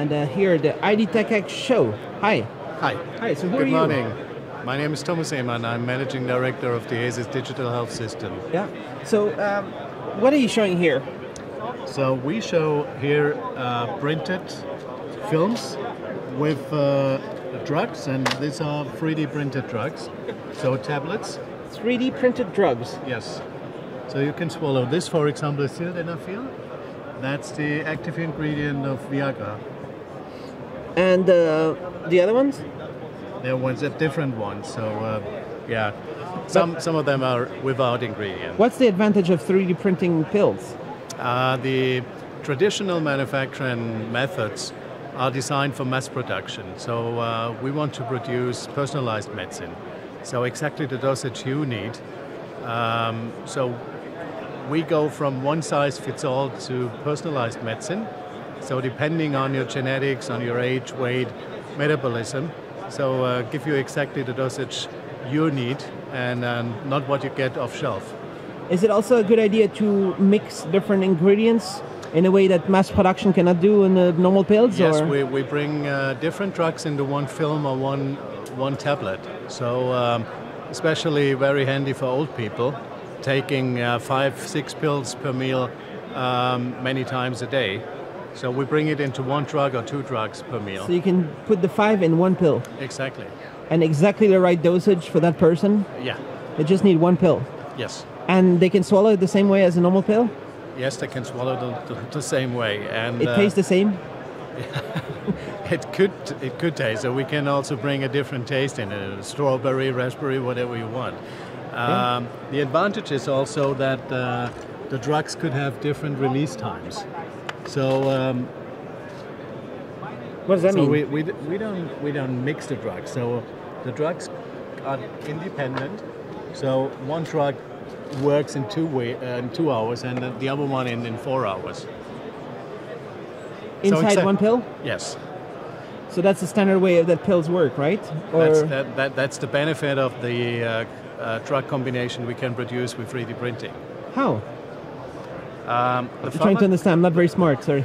and here at the IDTechEx show. Hi. Hi. Hi, so who are you? Good morning. My name is Thomas Ehmann. I'm Managing Director of DiHeSys Digital Health System. Yeah. So what are you showing here? So we show here printed films with drugs, and these are 3D printed drugs, so tablets. 3D printed drugs? Yes. So you can swallow this, for example, sildenafil. That's the active ingredient of Viagra. And the other ones? They're different ones, so yeah. Some of them are without ingredients. What's the advantage of 3D printing pills? The traditional manufacturing methods are designed for mass production. So we want to produce personalized medicine. So exactly the dosage you need. So we go from one size fits all to personalized medicine. So depending on your genetics, on your age, weight, metabolism, so give you exactly the dosage you need and not what you get off shelf. Is it also a good idea to mix different ingredients in a way that mass production cannot do in the normal pills? Yes, or? We bring different drugs into one film or one tablet. So especially very handy for old people, taking 5-6 pills per meal many times a day. So we bring it into one drug or two drugs per meal. So you can put the 5 in one pill? Exactly. And exactly the right dosage for that person? Yeah. They just need one pill? Yes. And they can swallow it the same way as a normal pill? Yes, they can swallow it the same way. And it tastes the same? It could taste, so we can also bring a different taste in it, strawberry, raspberry, whatever you want. Yeah. The advantage is also that the drugs could have different release times. So what does that mean? We don't mix the drugs. So the drugs are independent. So one drug works in 2 hours, and the other one in 4 hours. Inside one pill? Yes. So that's the standard way that pills work, right? Or that's the benefit of the drug combination we can produce with 3D printing. How? I'm trying to understand. I'm not very smart, sorry.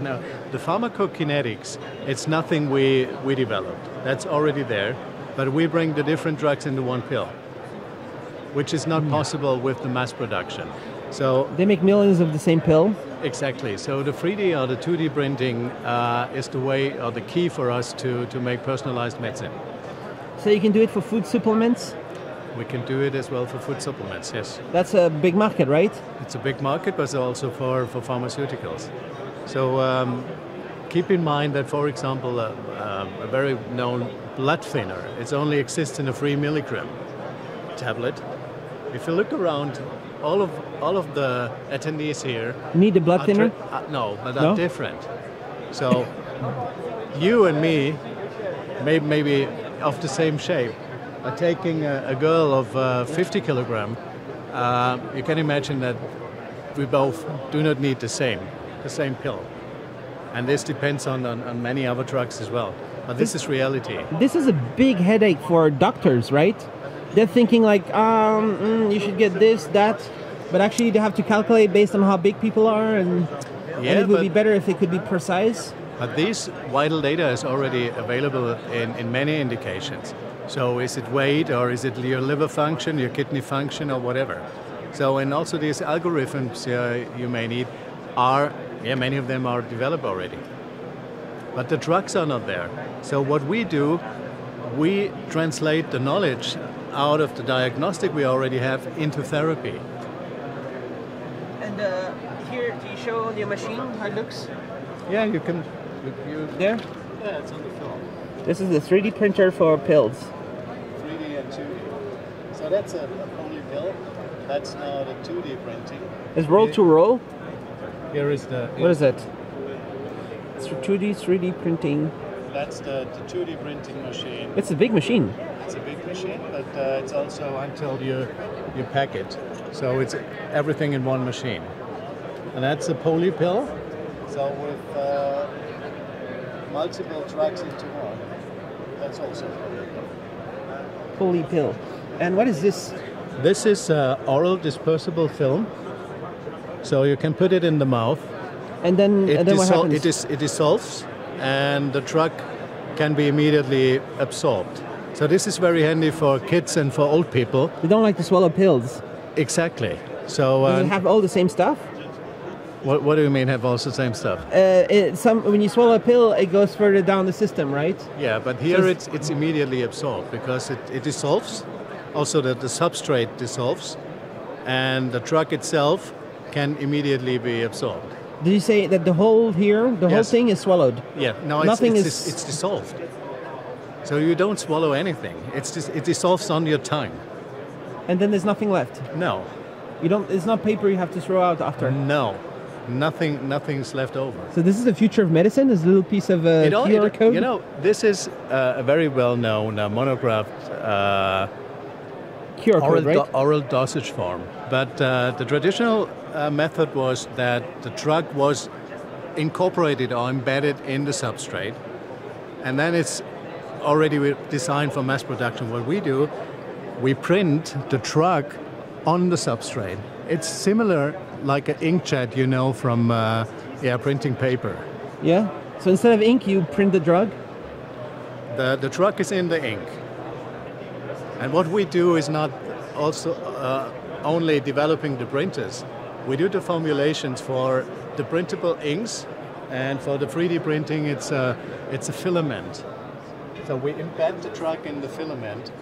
No, the pharmacokinetics, it's nothing we developed. That's already there, but we bring the different drugs into one pill, which is not possible with the mass production. So they make millions of the same pill? Exactly. So the 3D or the 2D printing is the way or the key for us to make personalized medicine. So you can do it for food supplements? We can do it as well for food supplements, yes. That's a big market, right? It's a big market, but also for pharmaceuticals. So keep in mind that, for example, a very known blood thinner, it only exists in a 3 milligram tablet. If you look around, all of the attendees here... Need a blood thinner? No, but they're different. So you and me, maybe of the same shape, are taking a girl of 50 kilogram, you can imagine that we both do not need the same pill. And this depends on many other drugs as well. But this is reality. This is a big headache for doctors, right? They're thinking like, you should get this, that, but actually they have to calculate based on how big people are, and it would be better if it could be precise. But these vital data is already available in many indications. So is it weight, or is it your liver function, your kidney function, or whatever? So, and also these algorithms you may need are, many of them are developed already. But the drugs are not there. So what we do, we translate the knowledge out of the diagnostic we already have into therapy. And here, do you show your machine, how it looks? Yeah, you can. There? Yeah, it's on the floor. This is the 3D printer for pills. 3D and 2D. So that's a only pill. That's now the 2D printing. Is roll to roll? Here is the... What is it? It's 2D, 3D printing. That's the 2D printing machine. It's a big machine. It's a big machine, but it's also until you pack it. So it's everything in one machine. And that's a poly pill. So with multiple drugs into one. That's also a poly pill. And what is this? This is oral dispersible film. So you can put it in the mouth. And then what happens? It dissolves and the drug can be immediately absorbed. So this is very handy for kids and for old people. They don't like to swallow pills. Exactly. So does it have all the same stuff? What do you mean have all the same stuff? When you swallow a pill, it goes further down the system, right? Yeah, but here so it's immediately absorbed because it dissolves. Also, the substrate dissolves, and the drug itself can immediately be absorbed. Did you say that the whole thing is swallowed? Yeah, no, it's dissolved. So you don't swallow anything. It's just, it dissolves on your tongue. And then there's nothing left? No. You don't. It's not paper you have to throw out after? No. Nothing's left over. So this is the future of medicine, this little piece of QR code? You know, this is a very well-known monographed QR code, right? Oral dosage form. But the traditional method was that the drug was incorporated or embedded in the substrate, and then it's already designed for mass production. What we do, we print the drug on the substrate. It's similar like an inkjet, you know, from printing paper. Yeah. So instead of ink, you print the drug? The drug is in the ink. And what we do is not also only developing the printers. We do the formulations for the printable inks, and for the 3D printing, it's a filament. So we embed the drug in the filament.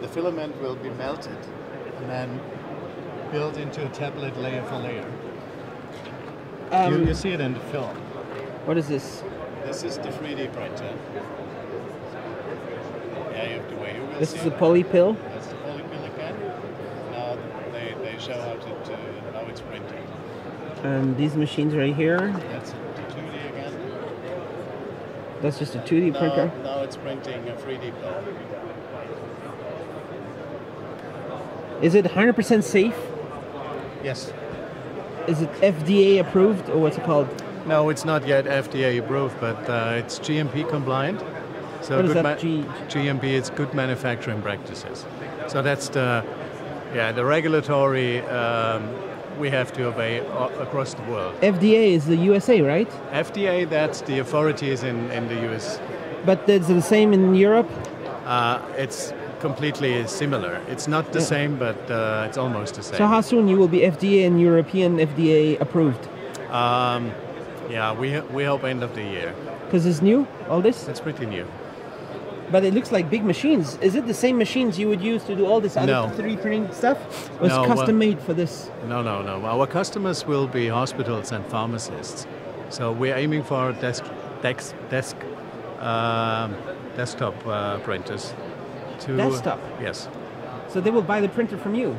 The filament will be melted and then built into a tablet layer for layer. You see it in the film. What is this? This is the 3D printer. Yeah, you have to wait. This is a poly pill? That's the poly pill again. Now they show how how it's printed. These machines right here. That's the 2D again. That's just a 2D printer? Now it's printing a 3D pill. Is it 100% safe? Yes. Is it FDA approved, or what's it called? No, it's not yet FDA approved, but it's GMP compliant. So what is that? GMP, it's good manufacturing practices. So that's the regulatory we have to obey across the world. FDA is the USA, right? FDA, that's the authorities in the US. But is it the same in Europe? It's completely similar. It's not the same, but it's almost the same. So how soon you will be FDA and European FDA approved? We hope end of the year. Because it's new, all this? It's pretty new. But it looks like big machines. Is it the same machines you would use to do all this other 3D printing stuff? Or it's custom made for this? No. Our customers will be hospitals and pharmacists. So we're aiming for desktop printers. Desktop? Yes. So they will buy the printer from you?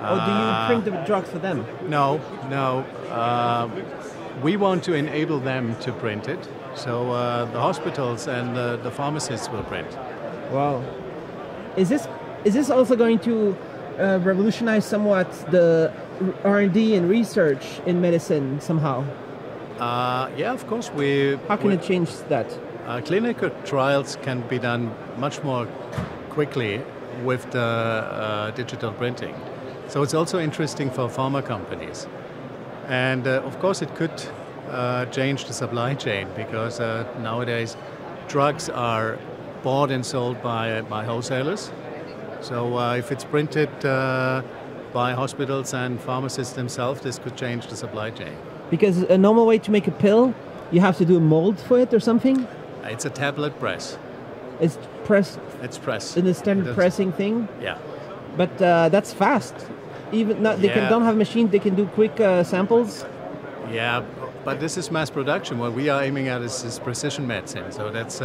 Or do you print the drugs for them? No. We want to enable them to print it. So the hospitals and the pharmacists will print. Wow. Is this also going to revolutionize somewhat the R&D and research in medicine somehow? Yeah, of course. How can it change that? Clinical trials can be done much more quickly with the digital printing. So it's also interesting for pharma companies. And of course it could change the supply chain, because nowadays drugs are bought and sold by wholesalers. So if it's printed by hospitals and pharmacists themselves, this could change the supply chain. Because a normal way to make a pill, you have to do a mold for it or something? It's a tablet press. It's pressed. It's pressed in the standard pressing thing. Yeah, but that's fast. Even not, don't have machines. They can do quick samples. Yeah, but this is mass production. What we are aiming at is precision medicine. So that's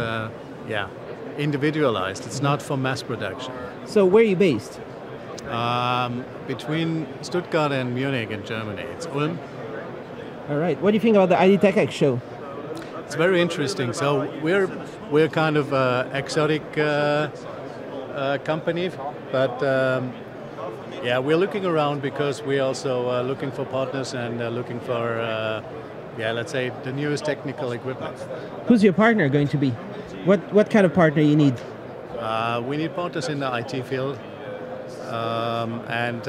individualized. It's not for mass production. So where are you based? Between Stuttgart and Munich in Germany. It's Ulm. All right. What do you think about the IDTechEx show? It's very interesting. So we're kind of an exotic company, but we're looking around, because we're also looking for partners and looking for let's say the newest technical equipment. Who's your partner going to be? What kind of partner you need? We need partners in the IT field, and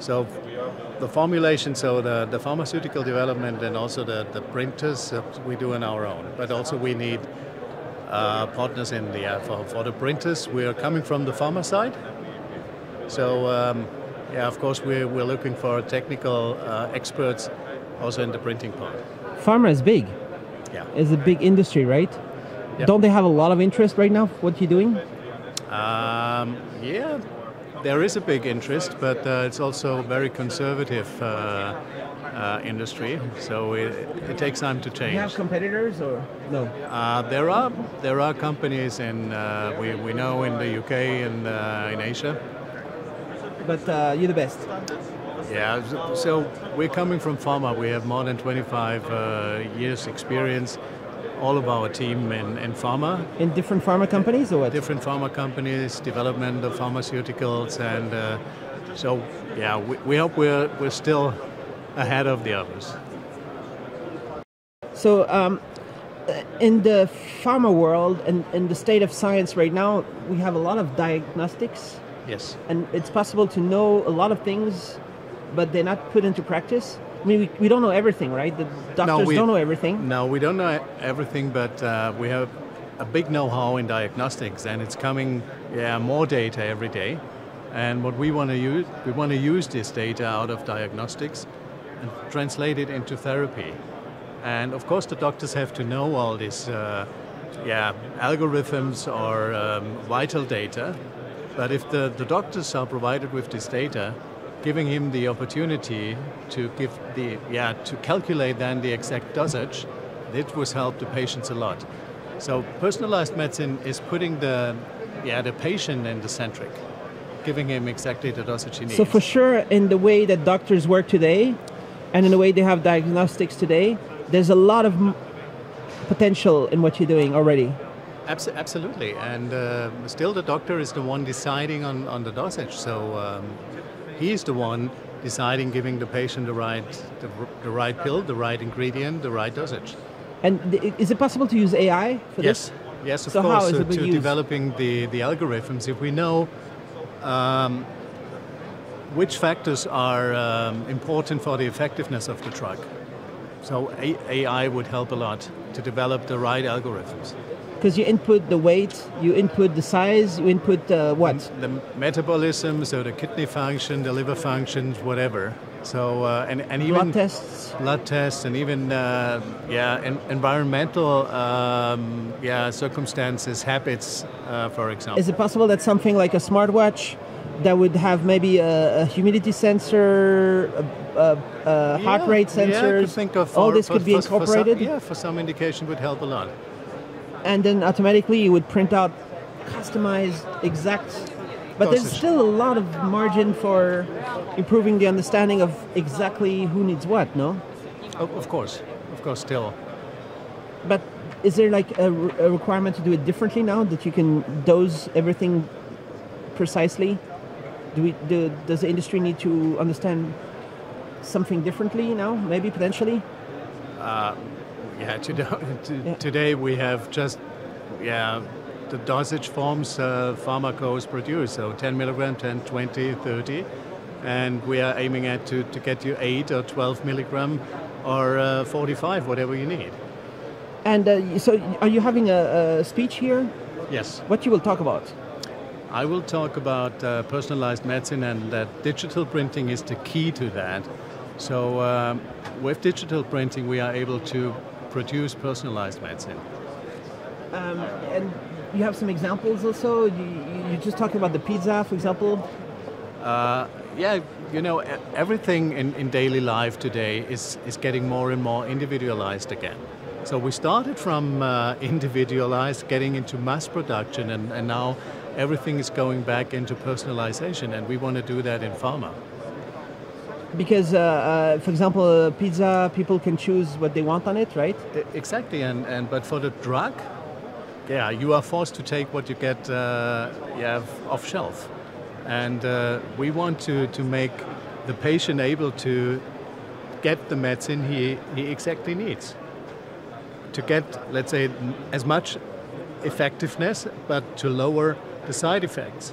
so The formulation, so the pharmaceutical development and also the printers we do on our own, but also we need partners in the for the printers. We are coming from the pharma side, so yeah, of course we're looking for technical experts also in the printing part. Pharma is big. Yeah, it's a big industry, right? Yeah. Don't they have a lot of interest right now? What you doing? Yeah. There is a big interest, but it's also a very conservative industry, so it takes time to change. Do you have competitors or no? There are companies in we know in the UK and in Asia. But you're the best. Yeah, so we're coming from pharma. We have more than 25 years experience. All of our team in pharma. In different pharma companies or what? Different pharma companies, development of pharmaceuticals, and so yeah, we hope we're still ahead of the others. So in the pharma world and in the state of science right now, we have a lot of diagnostics. Yes. And it's possible to know a lot of things, but they're not put into practice. I mean, we don't know everything, right? The doctors don't know everything. No, we don't know everything, but we have a big know-how in diagnostics, and it's coming, yeah, more data every day. And what we want to use this data out of diagnostics and translate it into therapy. And of course, the doctors have to know all these, yeah, algorithms or vital data. But if the doctors are provided with this data, giving him the opportunity to give the to calculate then the exact dosage, it was help the patients a lot. So personalized medicine is putting the patient in the centric, giving him exactly the dosage he needs. So for sure, in the way that doctors work today, and in the way they have diagnostics today, there's a lot of potential in what you're doing already. Absolutely, and still the doctor is the one deciding on the dosage. So. He is the one deciding, giving the patient the right pill, the right ingredient, the right dosage. And is it possible to use AI for this? Yes, of course. How is it being used? Developing the algorithms, if we know which factors are important for the effectiveness of the drug. So AI would help a lot to develop the right algorithms. Because you input the weight, you input the size, you input what? The metabolism, so the kidney function, the liver functions, whatever. So and even blood tests, and even environmental circumstances, habits, for example. Is it possible that something like a smartwatch that would have maybe a humidity sensor, a heart rate sensors? Yeah, think of all this could be incorporated. For some indication, would help a lot. And then automatically you would print out customized, exact... But there's still a lot of margin for improving the understanding of exactly who needs what, no? Of course, still. But is there like a requirement to do it differently now, that you can dose everything precisely? Does the industry need to understand something differently now, maybe, potentially? Today we have just the dosage forms pharmacos produce, so 10 milligram, 10, 20, 30, and we are aiming at to get you 8 or 12 milligram or 45, whatever you need. And so are you having a speech here? Yes. What you will talk about? I will talk about personalized medicine, and that digital printing is the key to that. So with digital printing we are able to produce personalized medicine. And you have some examples also? You just talked about the pizza, for example? Everything in daily life today is getting more and more individualized again. So we started from individualized, getting into mass production, and now everything is going back into personalization, and we want to do that in pharma. Because, for example, pizza, people can choose what they want on it, right? Exactly, but for the drug, you are forced to take what you get off shelf. And we want to make the patient able to get the medicine he exactly needs. To get, let's say, as much effectiveness, but to lower the side effects.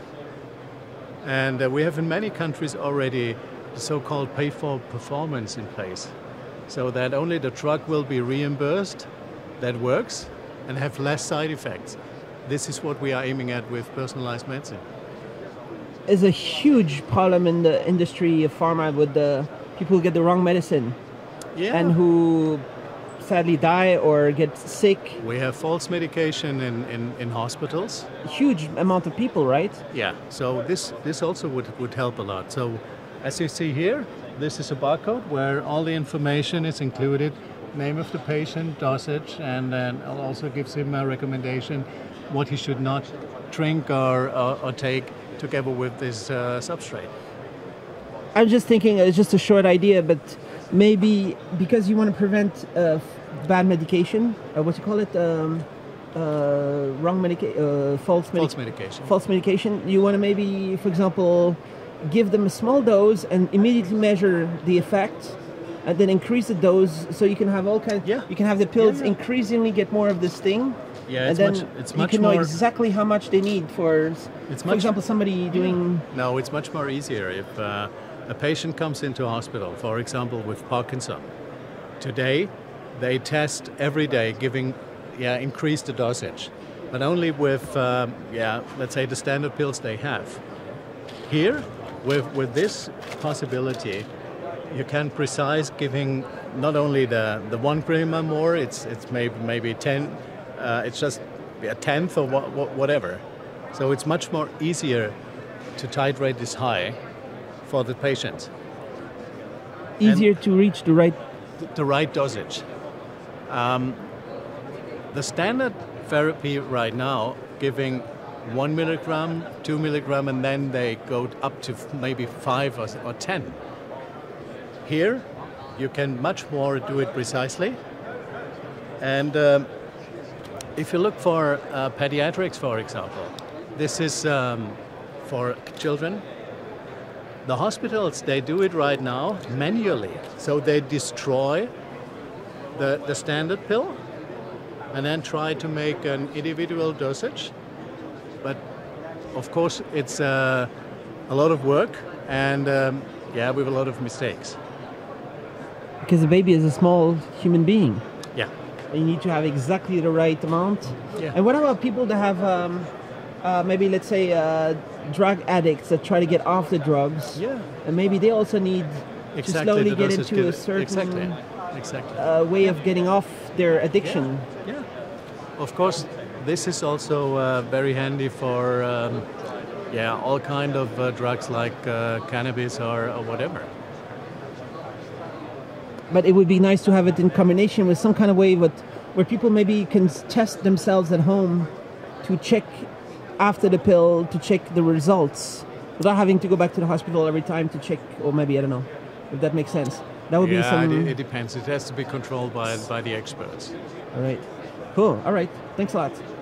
And we have in many countries already the so-called pay-for-performance in place, so that only the drug will be reimbursed that works and have less side effects. This is what we are aiming at with personalized medicine. It's a huge problem in the industry of pharma with the people who get the wrong medicine and who sadly die or get sick. We have false medication in hospitals. Huge amount of people, right? Yeah, so this also would help a lot. So as you see here, this is a barcode where all the information is included, name of the patient, dosage, and then also gives him a recommendation what he should not drink or take together with this substrate. I'm just thinking it's just a short idea, but maybe because you want to prevent bad medication, false medication. You want to maybe, for example, give them a small dose and immediately measure the effect, and then increase the dose so you can have all kinds. Yeah. You can have the pills increasingly get more of this thing. Yeah, it's, and then you can know exactly how much they need for. No, it's much more easier if. A patient comes into hospital, for example, with Parkinson's. Today, they test every day, increase the dosage, but only with, let's say the standard pills they have. Here, with this possibility, you can precise giving not only the 1 gram or more. It's maybe 10. It's just a tenth or whatever. So it's much more easier to titrate this high. For the patient. Easier and to reach the right dosage. The standard therapy right now, giving 1 milligram, 2 milligram, and then they go up to maybe 5 or 10. Here, you can much more do it precisely. And if you look for pediatrics, for example, this is for children. The hospitals, they do it right now manually. So they destroy the standard pill and then try to make an individual dosage. But of course, it's a lot of work and we have a lot of mistakes. Because the baby is a small human being. Yeah. You need to have exactly the right amount. Yeah. And what about people that have maybe, let's say, drug addicts that try to get off the drugs, and maybe they also need to slowly get into a certain way of getting off their addiction. Yeah, yeah. Of course, this is also very handy for all kind of drugs like cannabis or whatever. But it would be nice to have it in combination with some kind of way where people maybe can test themselves at home to check after the pill to check the results without having to go back to the hospital every time to check, or maybe, I don't know, if that makes sense. That would be some... Yeah, it depends. It has to be controlled by the experts. All right. Cool. All right. Thanks a lot.